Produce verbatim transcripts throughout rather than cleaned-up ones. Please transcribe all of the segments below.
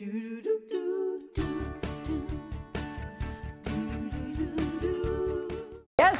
Yes,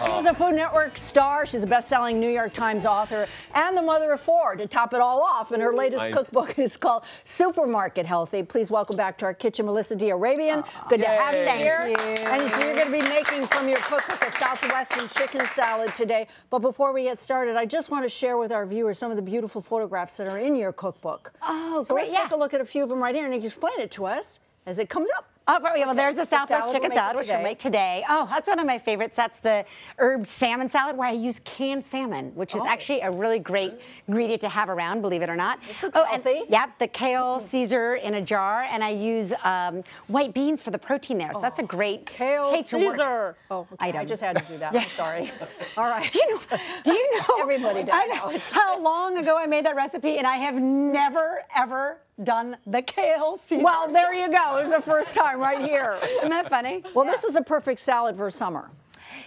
she's a Food Network star. She's a best-selling New York Times author and the mother of four. To top it all off, and her latest I... cookbook is called Supermarket Healthy. Please welcome back to our kitchen, Melissa D'Arabian. Uh, Good yay. to have you here. Thank you. And so you're going to be making from your cookbook a Southwestern chicken salad today. But before we get started, I just want to share with our viewers some of the beautiful photographs that are in your cookbook. Oh, so great. let's yeah. take a look at a few of them right here, and you can explain it to us as it comes up. Oh, well, okay. There's the Southwest chicken salad, which we'll make today. Oh, that's one of my favorites. That's the herb salmon salad, where I use canned salmon, which is oh. actually a really great ingredient to have around, believe it or not. It looks oh, healthy. And, yep, the kale Caesar in a jar, and I use um, white beans for the protein there, so oh. that's a great kale take to work Caesar. Oh, okay. I just had to do that. I'm sorry. All right. Do you know? Do you know? Everybody does. I know how long ago I made that recipe, and I have never ever done the kale Caesar. Well, there you go. It was the first time. Right here. Isn't that funny? Well, yeah. This is a perfect salad for summer.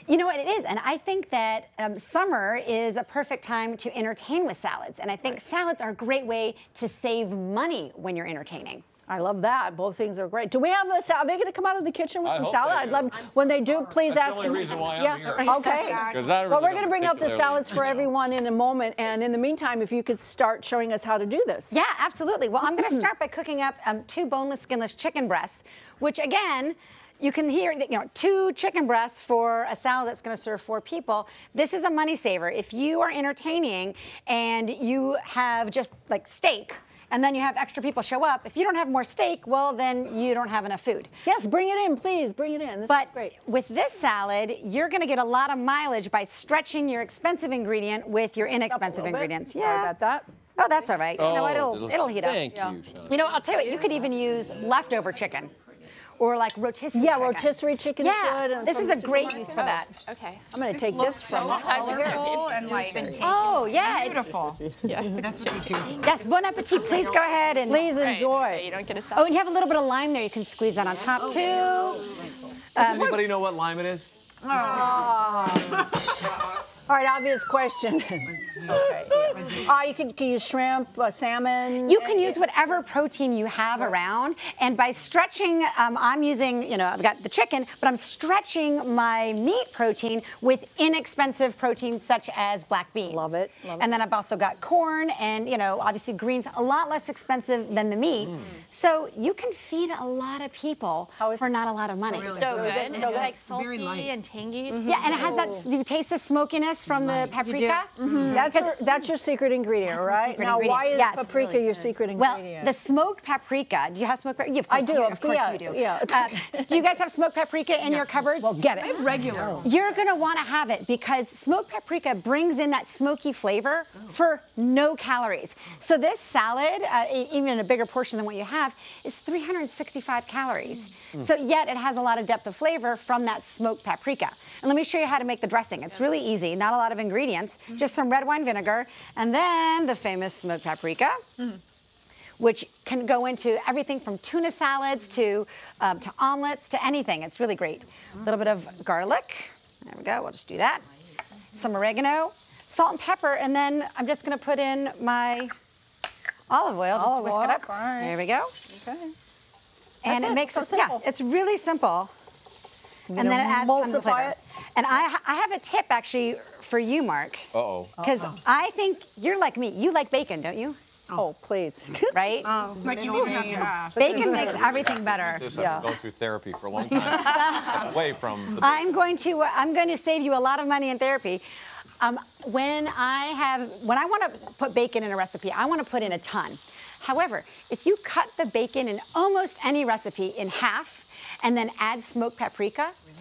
You know what, it is, and I think that um, summer is a perfect time to entertain with salads, and I think right. salads are a great way to save money when you're entertaining. I love that. Both things are great. Do we have a salad? Are they going to come out of the kitchen with I some salad? I'd love I'm when so they do. Sorry. Please That's ask. The only reason why I'm yeah. here. Okay. Really well, we're going to bring up the salads for everyone in a moment. And in the meantime, if you could start showing us how to do this. Yeah, absolutely. Well, I'm going to start by cooking up um, two boneless, skinless chicken breasts, which again. You can hear, you know, two chicken breasts for a salad that's going to serve four people. This is a money saver. If you are entertaining and you have just like steak, and then you have extra people show up, if you don't have more steak, well, then you don't have enough food. Yes, bring it in, please, bring it in. This but is great. With this salad, you're going to get a lot of mileage by stretching your expensive ingredient with your inexpensive ingredients. Bit. Yeah, Sorry about that. Oh, that's all right. Oh, you know, it'll it'll heat up. Thank yeah. you, Sean. You know, I'll tell you what. You could even use leftover chicken. Or like rotisserie yeah, chicken. Yeah, rotisserie chicken is yeah. good. And this is a great use for that. Okay. I'm going to take this from it. Colorful and like, oh, yeah. Beautiful. Yeah. That's what they do. Yes, bon appetit. Please go ahead and please enjoy. You don't get a salad. Oh, and you have a little bit of lime there. You can squeeze that on top, too. Does anybody know what lime it is? Oh. All right, obvious question. Okay, yeah. uh, you can, can use shrimp, uh, salmon. You can use whatever protein you have right. around. And by stretching, um, I'm using, you know, I've got the chicken, but I'm stretching my meat protein with inexpensive protein such as black beans. Love it. Love it. And then I've also got corn and, you know, obviously greens, a lot less expensive than the meat. Mm. So you can feed a lot of people for not a lot of money. Really so good. good. So it's like salty and tangy. Mm-hmm. Yeah, and it has that, you taste the smokiness from the paprika. Mm-hmm. That's your, that's your secret ingredient, that's right? Secret now, ingredient. why is yes. paprika really your secret ingredient? Well, the smoked paprika. Do you have smoked paprika? Yeah, of course I do. You, of course yeah, you do. Yeah. Uh, do you guys have smoked paprika in yeah. your cupboards? Well, get it. I have regular. No. You're going to want to have it because smoked paprika brings in that smoky flavor oh. for no calories. So this salad, uh, even in a bigger portion than what you have, is three hundred sixty-five calories. Mm. So yet it has a lot of depth of flavor from that smoked paprika. And let me show you how to make the dressing. It's really easy. Not a lot of ingredients, mm-hmm. just some red wine vinegar, and then the famous smoked paprika, mm-hmm. which can go into everything from tuna salads to um, to omelets to anything. It's really great. A little bit of garlic. There we go. We'll just do that. Some oregano, salt and pepper, and then I'm just going to put in my olive oil. Just olive whisk oil. it up. Right. There we go. Okay. And That's it, it makes so it. Simple. Yeah, it's really simple. You and then it adds tons of flavor. It. And I, I have a tip actually for you, Mark. Uh-oh. Because uh-oh. I think you're like me. You like bacon, don't you? Oh, please. Right? Oh, like you even have to ask. Bacon makes everything better. This yeah. I've been going through therapy for a long time. Away from the I'm going to. Uh, I'm going to save you a lot of money in therapy. Um, when I have, when I want to put bacon in a recipe, I want to put in a ton. However, if you cut the bacon in almost any recipe in half, and then add smoked paprika. Really?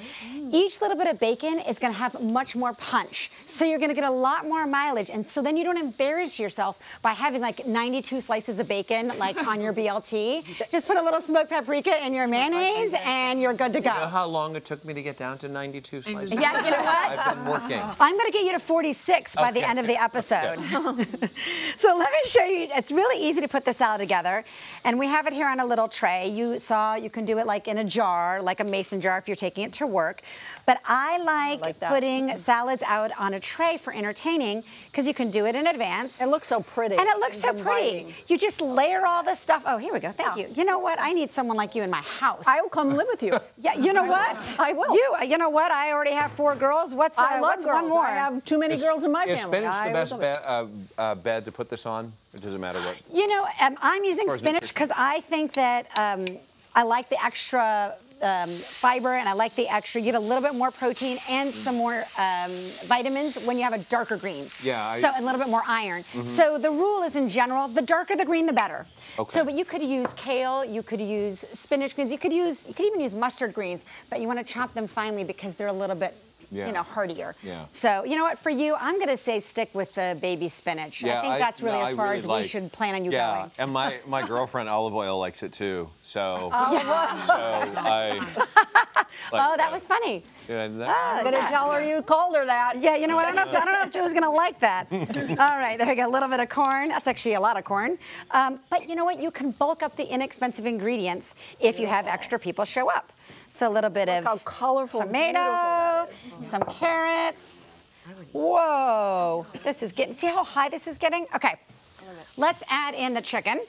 Mm. Each little bit of bacon is gonna have much more punch. So you're gonna get a lot more mileage. And so then you don't embarrass yourself by having like ninety-two slices of bacon like on your B L T. Just put a little smoked paprika in your mayonnaise and you're good to go. You know how long it took me to get down to ninety-two slices? Yeah, you know what? I've been working. I'm gonna get you to forty-six by okay. the end of the episode. So let me show you, it's really easy to put the salad together. And we have it here on a little tray. You saw you can do it like in a jar. jar, like a mason jar if you're taking it to work. But I like, I like putting mm-hmm. salads out on a tray for entertaining because you can do it in advance. It looks so pretty. And it looks so pretty. You just layer all this stuff. Oh, here we go. Thank yeah. you. You know what? I need someone like you in my house. I will come live with you. Yeah. You know I what? Will. I will. You. You know what? I already have four girls. What's, uh, I love what's girls. one more? I have too many is, girls in my is family. Is spinach I the best bed, uh, uh, bed to put this on? It doesn't matter what. You know, um, I'm using spinach because I think that um, I like the extra um, fiber and I like the extra. You get a little bit more protein and mm-hmm. some more um, vitamins when you have a darker green. Yeah. I, so and a little bit more iron. Mm-hmm. So the rule is in general, the darker the green, the better. Okay. So, but you could use kale, you could use spinach greens, you could use, you could even use mustard greens, but you want to chop them finely because they're a little bit. Yeah. You know, heartier. Yeah. So, you know what, for you, I'm going to say stick with the baby spinach. Yeah, I think that's I, really no, as far really as like, we should plan on you yeah. going. Yeah, and my, my girlfriend, olive oil, likes it too. So, oh, yeah. so I... Like, oh, that uh, was funny. Yeah, that, oh, I'm going to yeah. tell her you called her that. Yeah, you know what, I don't know if, I don't know if Julie's going to like that. All right, there we go, a little bit of corn. That's actually a lot of corn. Um, but you know what, you can bulk up the inexpensive ingredients if you have extra people show up. So a little bit Look of how colorful, tomato, some carrots. Whoa, this is getting, see how high this is getting? Okay, let's add in the chicken.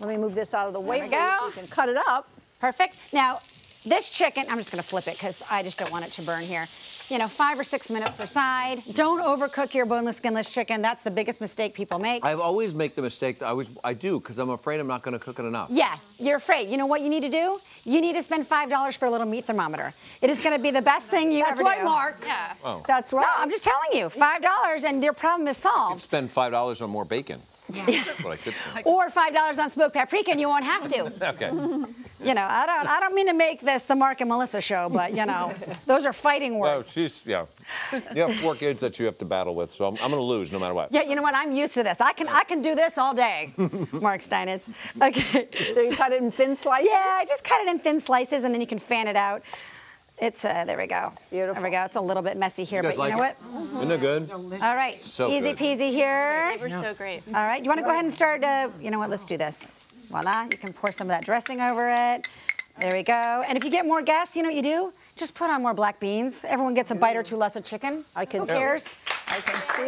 Let me move this out of the way. There we go. So you can cut it up. Perfect. Now, this chicken, I'm just gonna flip it because I just don't want it to burn here. You know, five or six minutes per side. Don't overcook your boneless, skinless chicken. That's the biggest mistake people make. I always make the mistake that I, always, I do because I'm afraid I'm not going to cook it enough. Yeah, you're afraid. You know what you need to do? You need to spend five dollars for a little meat thermometer. It is going to be the best thing you That's ever right, do. That's right, Mark. Yeah. Oh. That's right. No, I'm just telling you, five dollars and your problem is solved. You could spend five dollars on more bacon. Yeah. What I could spend. Or five dollars on smoked paprika and you won't have to. Okay. You know, I don't, I don't mean to make this the Mark and Melissa show, but, you know, those are fighting words. No, she's, yeah. You have four kids that you have to battle with, so I'm, I'm going to lose no matter what. Yeah, you know what? I'm used to this. I can, I can do this all day, Mark Steines. Okay. So you cut it in thin slices? Yeah, I just cut it in thin slices, and then you can fan it out. It's, uh, there we go. Beautiful. There we go. It's a little bit messy here, you but like you know it? What? Mm-hmm. Isn't it good? Delicious. All right. So easy good. peasy here. They were so great. All right. You want to go ahead and start, uh, you know what? Let's do this. Voila. You can pour some of that dressing over it. There we go. And if you get more guests, you know what you do? Just put on more black beans. Everyone gets a bite or two less of chicken. I can Who cares? I can see.